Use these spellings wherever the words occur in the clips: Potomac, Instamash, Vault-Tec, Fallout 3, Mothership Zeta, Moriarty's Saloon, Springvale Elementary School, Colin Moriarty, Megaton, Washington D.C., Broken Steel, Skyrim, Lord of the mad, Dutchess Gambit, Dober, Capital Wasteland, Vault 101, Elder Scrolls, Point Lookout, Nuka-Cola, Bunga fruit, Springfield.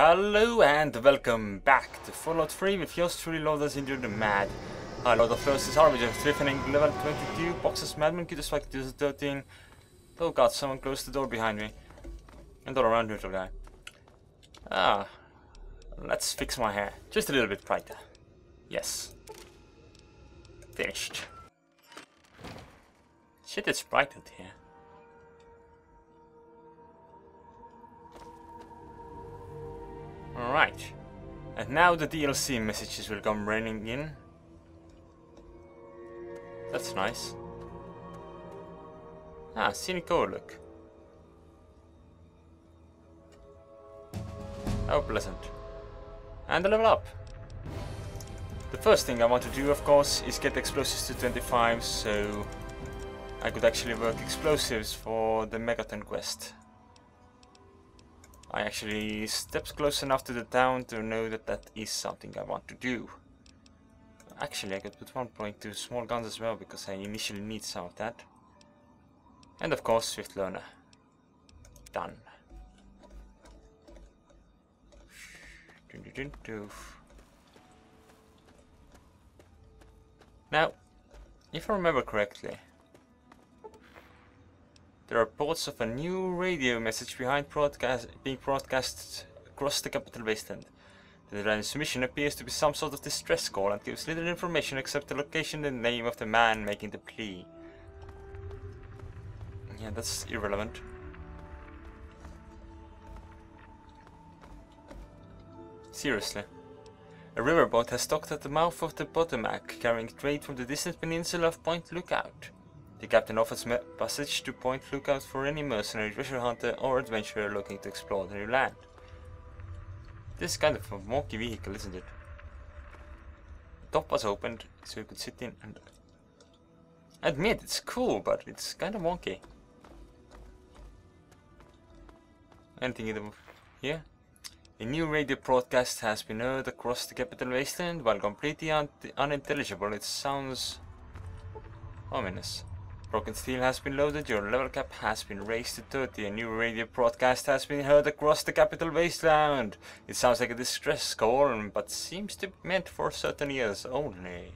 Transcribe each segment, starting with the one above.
Hello and welcome back to Fallout 3 with yours truly, Lord of the Mad. Hi, Lord of Lost is Harbinger, Threatening, level 22, Boxes, Madman, Cuter Strike, 13. Oh god, someone closed the door behind me. And all around neutral guy. Ah, let's fix my hair. Just a little bit brighter. Yes. Finished. Shit, it's brightened here. Alright, and now the DLC messages will come raining in. That's nice. Ah, Cynico, look. How pleasant. And a level up. The first thing I want to do, of course, is get explosives to 25, so I could actually work explosives for the Megaton quest. I actually stepped close enough to the town to know that that is something I want to do. Actually, I could put 1.2 small guns as well, because I initially need some of that. And of course, Swift Learner. Done. Now, if I remember correctly, there are reports of a new radio message being broadcast across the Capital Wasteland. The transmission appears to be some sort of distress call and gives little information except the location and name of the man making the plea. Yeah, that's irrelevant. Seriously. A riverboat has docked at the mouth of the Potomac, carrying trade from the distant peninsula of Point Lookout. The captain offers passage to Point Lookout for any mercenary, treasure hunter or adventurer looking to explore the new land. This is kind of a wonky vehicle, isn't it? The top was opened so you could sit in and... I admit, it's cool, but it's kind of wonky. Anything in the... here? A new radio broadcast has been heard across the Capital Wasteland. While completely unintelligible, it sounds... ominous. Broken Steel has been loaded, your level cap has been raised to 30, a new radio broadcast has been heard across the Capital Wasteland. It sounds like a distress call, but seems to be meant for certain ears only.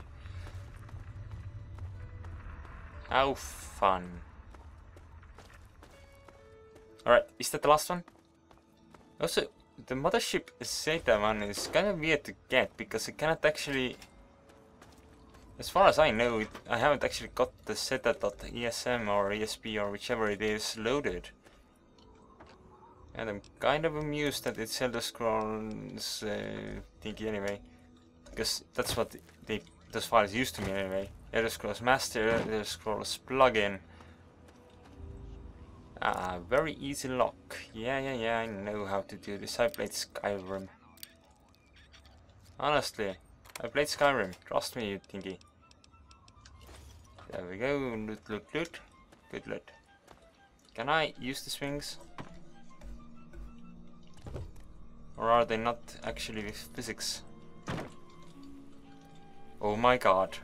How fun. Alright, is that the last one? Also, the Mothership Zeta one is kind of weird to get, because it cannot actually... as far as I know, I haven't actually got the Zeta.esm or ESP or whichever it is loaded. And I'm kind of amused that it's Elder Scrolls thingy anyway. Because that's what those files used to mean anyway. Elder Scrolls Master, Elder Scrolls Plugin. Ah, very easy lock. Yeah, I know how to do this. I played Skyrim. Honestly, I played Skyrim. Trust me, you thingy. There we go, loot. Good loot. Can I use the swings? Or are they not actually with physics? Oh my god.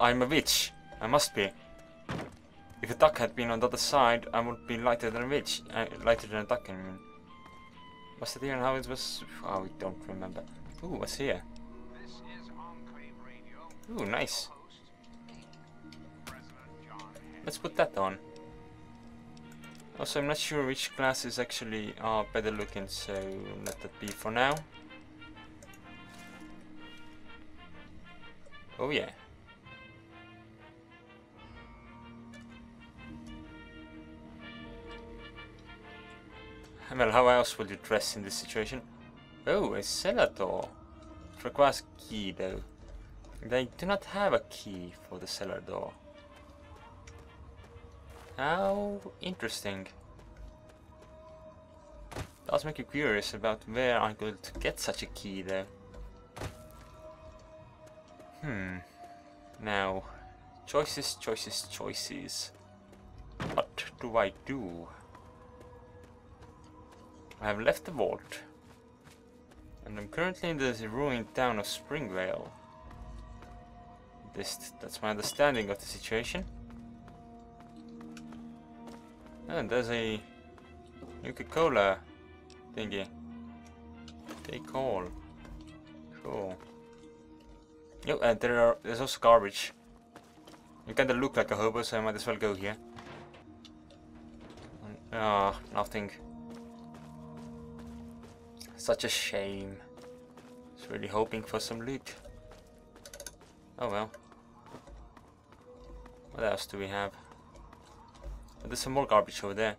I'm a witch. I must be. If a duck had been on the other side, I would be lighter than a witch. Lighter than a duck, I mean. Was it here and how it was? Oh, I don't remember. Ooh, what's here? Ooh, nice. Let's put that on. Also, I'm not sure which classes actually are better looking, so let that be for now. Oh yeah. Well, how else would you dress in this situation? Oh, a cellar door. It requires a key, though. They do not have a key for the cellar door. How interesting. Does make you curious about where I could get such a key, though. Now, choices. What do I do? I have left the vault, and I'm currently in the ruined town of Springvale. That's my understanding of the situation. And there's a Nuka-Cola thingy. Take all. Cool. Oh, and there's also garbage. You kinda look like a hobo, so I might as well go here. Ah, oh, nothing. Such a shame. I was really hoping for some loot. Oh well. What else do we have? Oh, there's some more garbage over there.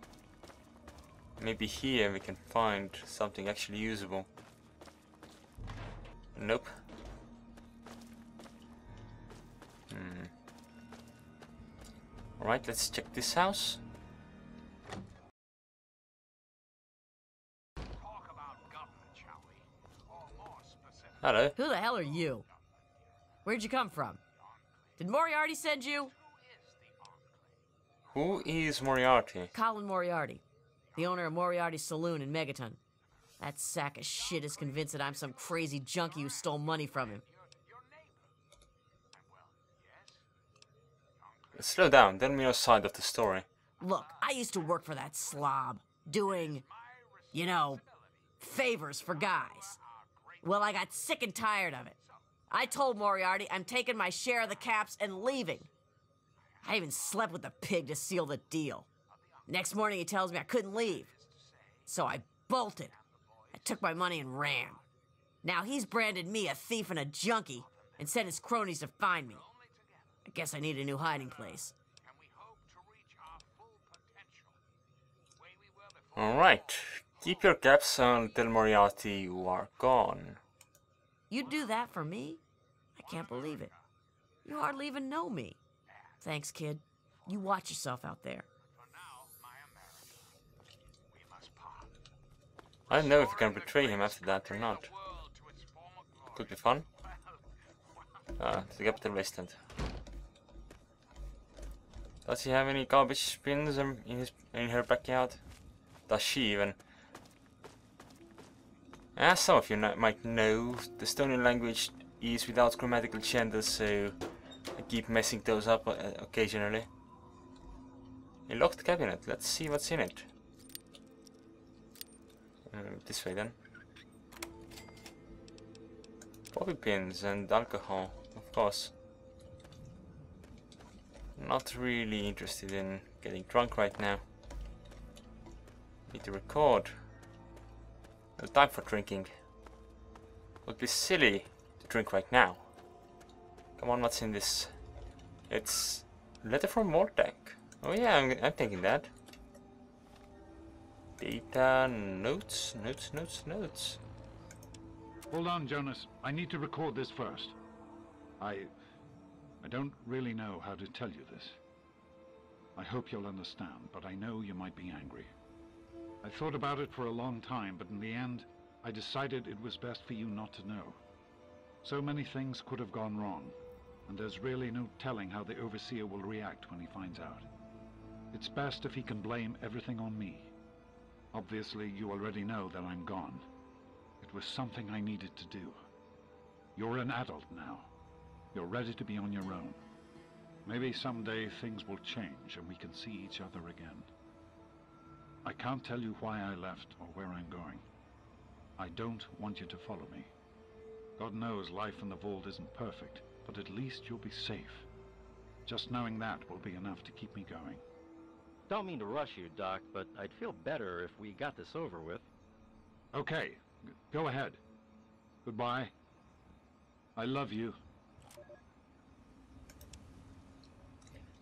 Maybe here we can find something actually usable. Nope. Alright, let's check this house. Talk about government, shall we? Or more specific. Hello. Who the hell are you? Where'd you come from? Did Moriarty send you? Who is Moriarty? Colin Moriarty, the owner of Moriarty's Saloon in Megaton. That sack of shit is convinced that I'm some crazy junkie who stole money from him. Slow down, tell me your side of the story. Look, I used to work for that slob, doing, you know, favors for guys. Well, I got sick and tired of it. I told Moriarty I'm taking my share of the caps and leaving. I even slept with the pig to seal the deal. Next morning he tells me I couldn't leave. So I bolted. I took my money and ran. Now he's branded me a thief and a junkie and sent his cronies to find me. I guess I need a new hiding place. Alright. Keep your caps on till Moriarty you are gone. You'd do that for me? I can't believe it. You hardly even know me. Thanks, kid. You watch yourself out there. I don't know if you can betray him after that or not. Could be fun. The Capital Wasteland. Does he have any garbage bins in her backyard? Does she even? As some of you might know, the Estonian language is without grammatical gender, so I keep messing those up occasionally. A locked cabinet, let's see what's in it. This way then. Bobby pins and alcohol, of course. Not really interested in getting drunk right now. Need to record. No time for drinking. Would be silly to drink right now. Come on, what's in this? It's a letter from Vault-Tec. Oh yeah, I'm taking that. Data, notes. Hold on, Jonas. I need to record this first. I don't really know how to tell you this. I hope you'll understand, but I know you might be angry. I thought about it for a long time, but in the end, I decided it was best for you not to know. So many things could have gone wrong, and there's really no telling how the Overseer will react when he finds out. It's best if he can blame everything on me. Obviously, you already know that I'm gone. It was something I needed to do. You're an adult now. You're ready to be on your own. Maybe someday things will change and we can see each other again. I can't tell you why I left or where I'm going. I don't want you to follow me. God knows life in the vault isn't perfect, but at least you'll be safe. Just knowing that will be enough to keep me going. Don't mean to rush you, Doc, but I'd feel better if we got this over with. Okay, go ahead. Goodbye. I love you.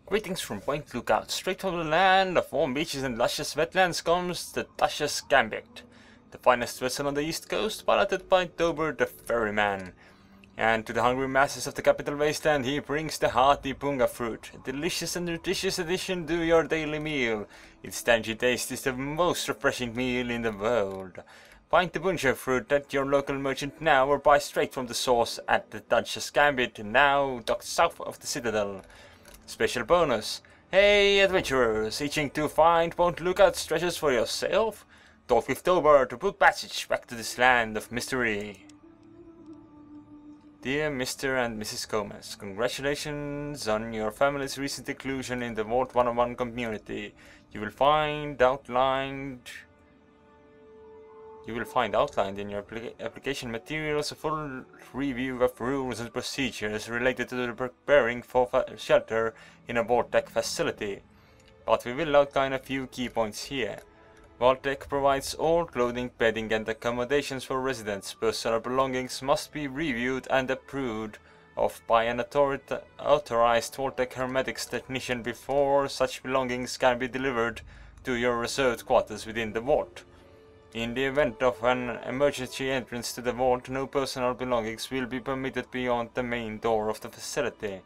Greetings from Point Lookout. Straight from the land of warm beaches and luscious wetlands comes the Dutchess Gambit, the finest vessel on the east coast, piloted by Dober the ferryman. And to the hungry masses of the Capital Wasteland he brings the hearty Bunga fruit, a delicious and nutritious addition to your daily meal. Its tangy taste is the most refreshing meal in the world. Find the Bunga fruit at your local merchant now, or buy straight from the source at the Dutchess Gambit, now docked south of the Citadel. Special bonus. Hey adventurers, itching to find Point Lookout treasures for yourself? Talk with Dober to book passage back to this land of mystery. Dear Mr. and Mrs. Gomez, congratulations on your family's recent inclusion in the Vault 101 community. You will find outlined You will find outlined in your application materials a full review of rules and procedures related to the preparing for shelter in a Vault-Tec facility, but we will outline a few key points here. Vault-Tec provides all clothing, bedding and accommodations for residents. Personal belongings must be reviewed and approved of by an authorized Vault-Tec hermetics technician before such belongings can be delivered to your reserved quarters within the vault. In the event of an emergency entrance to the vault, no personal belongings will be permitted beyond the main door of the facility.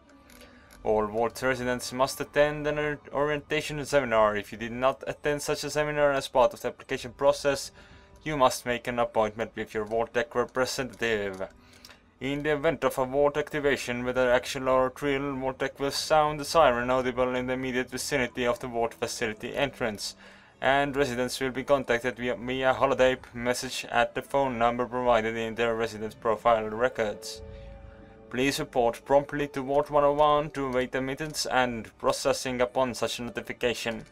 All vault residents must attend an orientation seminar. If you did not attend such a seminar as part of the application process, you must make an appointment with your Vault-Tec representative. In the event of a vault activation, whether actual or trill, Vault-Tec will sound the siren audible in the immediate vicinity of the vault facility entrance, and residents will be contacted via holiday message at the phone number provided in their resident profile records. Please report promptly to Vault 101 to await admittance and processing upon such notification.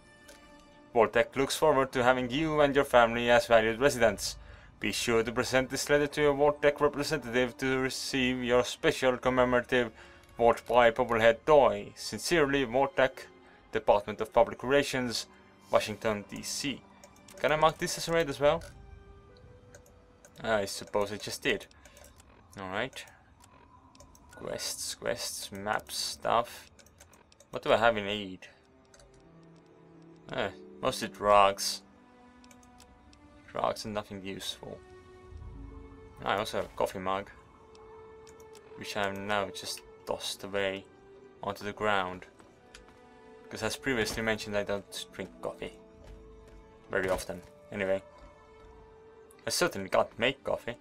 Vault-Tec looks forward to having you and your family as valued residents. Be sure to present this letter to your Vault-Tec representative to receive your special commemorative Vault Pie Bobblehead toy. Sincerely, Vault-Tec, Department of Public Relations, Washington, D.C. Can I mark this as a raid as well? I suppose I just did. Alright. Quests, maps, stuff. What do I have in aid? Mostly drugs. Drugs and nothing useful. I also have a coffee mug, which I have now just tossed away onto the ground. Because as previously mentioned, I don't drink coffee very often. Anyway, I certainly can't make coffee,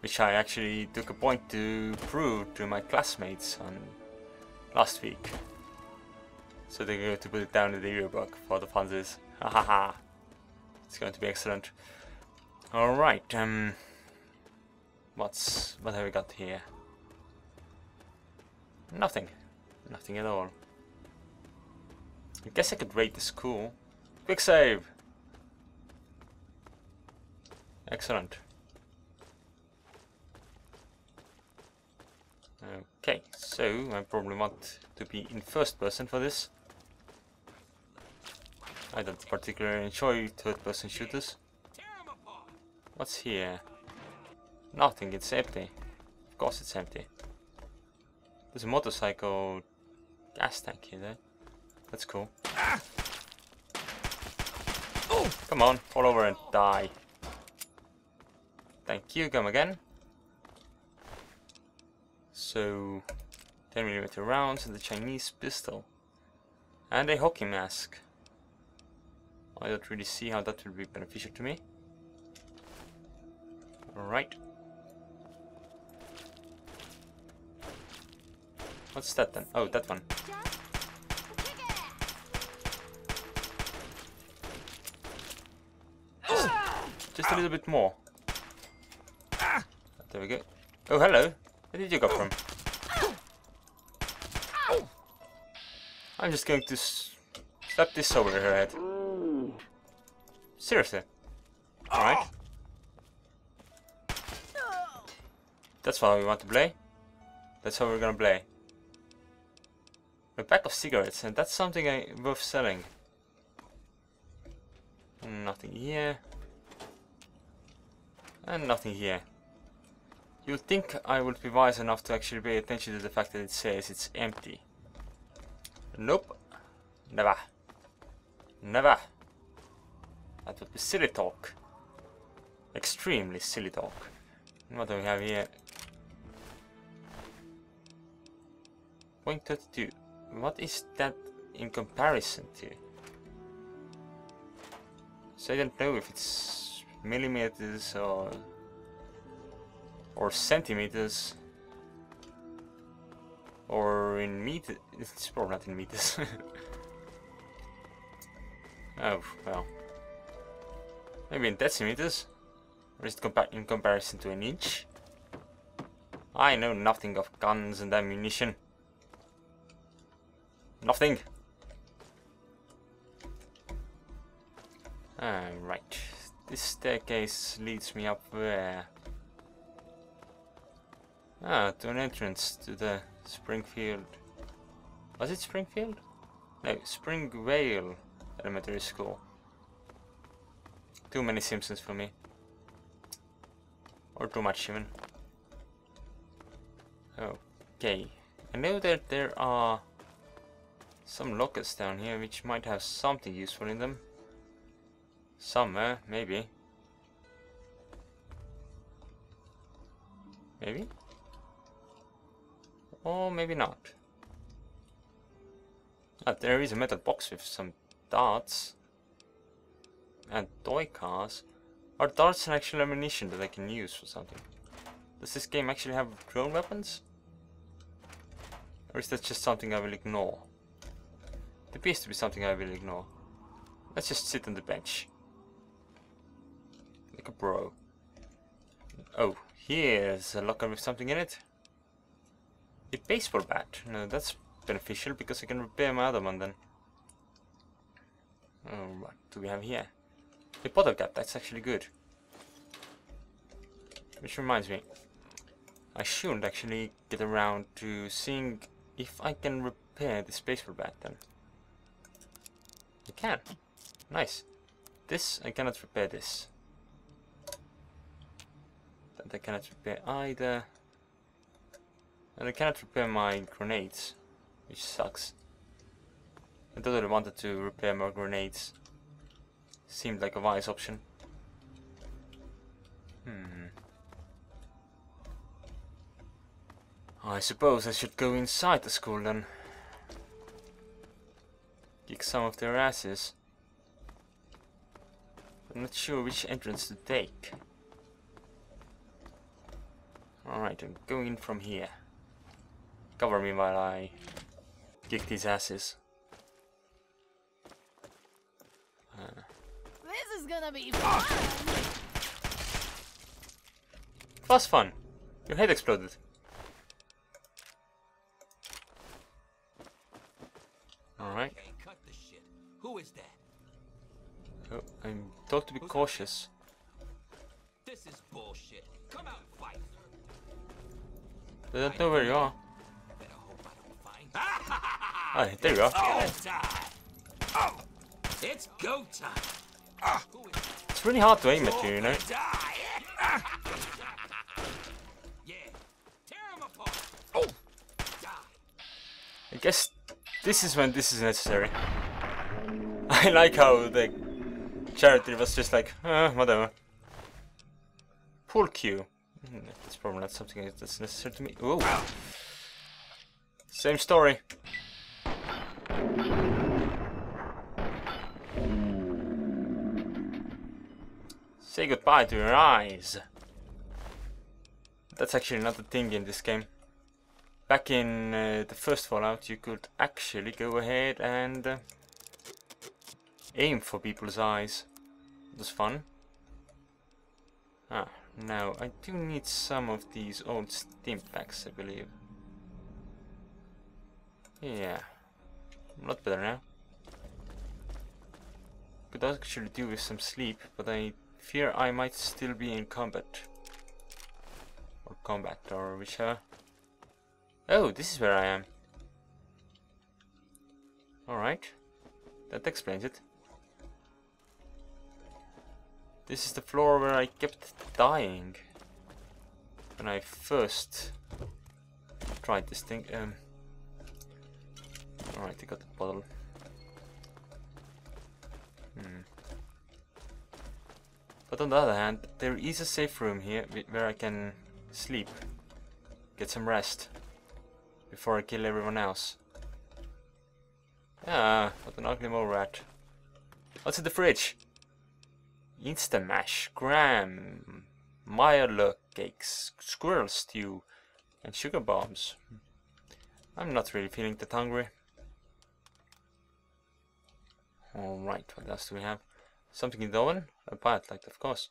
which I actually took a point to prove to my classmates on last week. So they're going to put it down in the yearbook for the funsies. Ha ha ha! It's going to be excellent. All right. What have we got here? Nothing at all. I guess I could raid the school. Quick save! Excellent. Okay, so I probably want to be in first person for this. I don't particularly enjoy third person shooters. What's here? Nothing, it's empty. Of course it's empty. There's a motorcycle gas tank here though. That's cool. Ah! Oh! Come on, fall over and die. Thank you, come again. So, 10mm rounds and the Chinese pistol. And a hockey mask. I don't really see how that will be beneficial to me. Alright. What's that then? Oh, that one. Just a little bit more. There we go. Oh, hello. Where did you go from? I'm just going to slap this over her head. Seriously. Alright. That's how we want to play. That's how we're gonna play. A pack of cigarettes, and that's something worth selling. Nothing here. And nothing here. You'd think I would be wise enough to actually pay attention to the fact that it says it's empty. Nope. Never. Never. That would be silly talk. Extremely silly talk. What do we have here? Point 32. What is that in comparison to? So I don't know if it's millimeters or centimeters or in meters. It's probably not in meters. Oh well, maybe in decimeters, or is it in comparison to an inch? I know nothing of guns and ammunition. Nothing. All right. This staircase leads me up where? Ah, to an entrance to the Springfield. Was it Springfield? No, Springvale Elementary School. Too many Simpsons for me. Or too much even. Okay. I know that there are some lockets down here which might have something useful in them. Somewhere, maybe. Maybe? Or maybe not. Ah, there is a metal box with some darts. And toy cars. Are darts an actual ammunition that I can use for something? Does this game actually have drone weapons? Or is that just something I will ignore? It appears to be something I will ignore. Let's just sit on the bench. Like a bro. Oh, here's a locker with something in it. A baseball bat. No, that's beneficial because I can repair my other one then. Oh, what do we have here? A bottle cap, that's actually good. Which reminds me, I should actually get around to seeing if I can repair this baseball bat then. I can. Nice. This, I cannot repair this. That I cannot repair either. And I cannot repair my grenades, which sucks. I totally wanted to repair my grenades. Seemed like a wise option. Hmm. I suppose I should go inside the school then. Kick some of their asses. I'm not sure which entrance to take. Alright, I'm going in from here. Cover me while I kick these asses. This is gonna be fun! Was fun! Your head exploded. Alright. Who is that? I'm told to be cautious. This is bullshit. Come out and fight. They don't know where you are. Ah, there you are. Oh, it's go time. It's really hard to aim at you, you know. Yeah, tear him apart. Oh, I guess this is when this is necessary. I like how the charity was just like, whatever. Pull Q. That's probably not something that's necessary to me. Ooh. Same story. Say goodbye to your eyes. That's actually not a thing in this game. Back in the first Fallout, you could actually go ahead and aim for people's eyes. It was fun. Ah, now I do need some of these old steam packs, I believe. Yeah, I'm a lot better now. Could actually do with some sleep, but I fear I might still be in combat. Or combat, or whichever. Oh, this is where I am. Alright, that explains it. This is the floor where I kept dying when I first tried this thing. Alright, I got the bottle. But on the other hand, there is a safe room here where I can sleep, get some rest, before I kill everyone else. Ah, what an ugly mole rat. What's in the fridge? Instamash, graham, Milo cakes, squirrel stew, and sugar bombs. I'm not really feeling that hungry. Alright, what else do we have? Something in the oven? A pirate light, of course.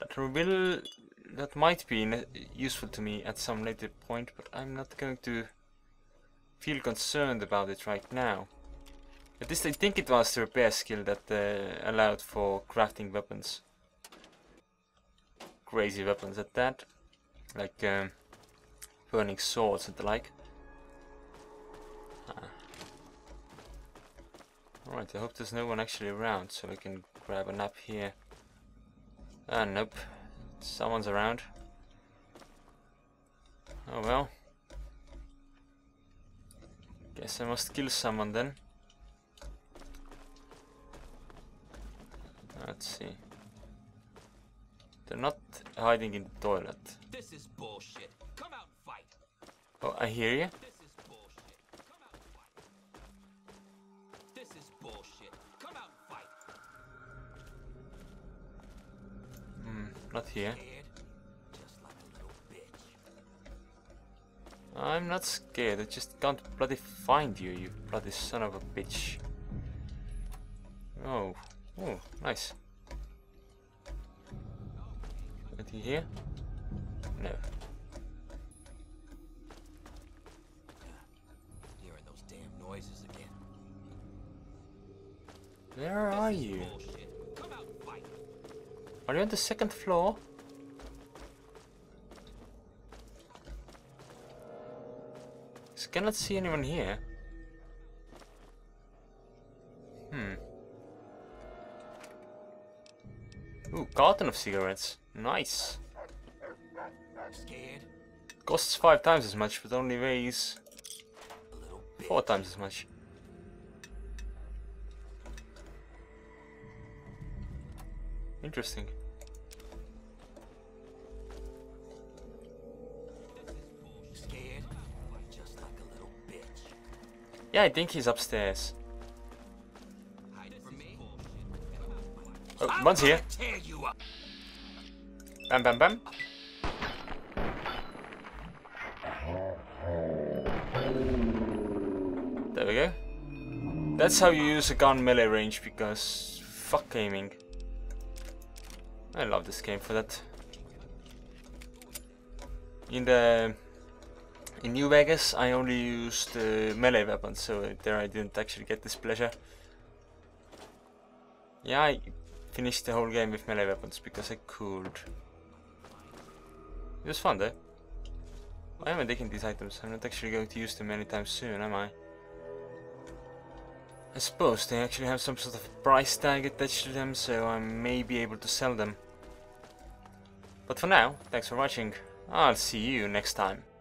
That might be useful to me at some later point, but I'm not going to feel concerned about it right now. At least I think it was the repair skill that allowed for crafting weapons. crazy weapons at that, like burning swords and the like. Alright, I hope there's no one actually around, so we can grab a nap here. Nope, someone's around. Oh well. Guess I must kill someone then. Let's see. They're not hiding in the toilet. This is bullshit. Come out and fight. Oh, I hear you. This is bullshit. Come out and fight. This is bullshit. Come out and fight. Not here. Just like a little bitch. I'm not scared. I just can't bloody find you, you bloody son of a bitch. Oh. Oh, nice. Is he here? No. Hearing those damn noises again. Where are you? Come out and fight. Are you on the second floor? I cannot see anyone here. Ooh, carton of cigarettes. Nice. Scared. Costs 5 times as much, but only weighs 4 times as much. Interesting. Scared. Just like a little bitch. Yeah, I think he's upstairs. Oh, one's here. Bam, bam, bam. There we go. That's how you use a gun melee range, because fuck aiming. I love this game for that. In New Vegas, I only used melee weapons, so there I didn't actually get this pleasure. Yeah, I finished the whole game with melee weapons because I could. It was fun though. Why am I taking these items? I'm not actually going to use them anytime soon, am I? I suppose they actually have some sort of price tag attached to them, so I may be able to sell them. But for now, thanks for watching. I'll see you next time.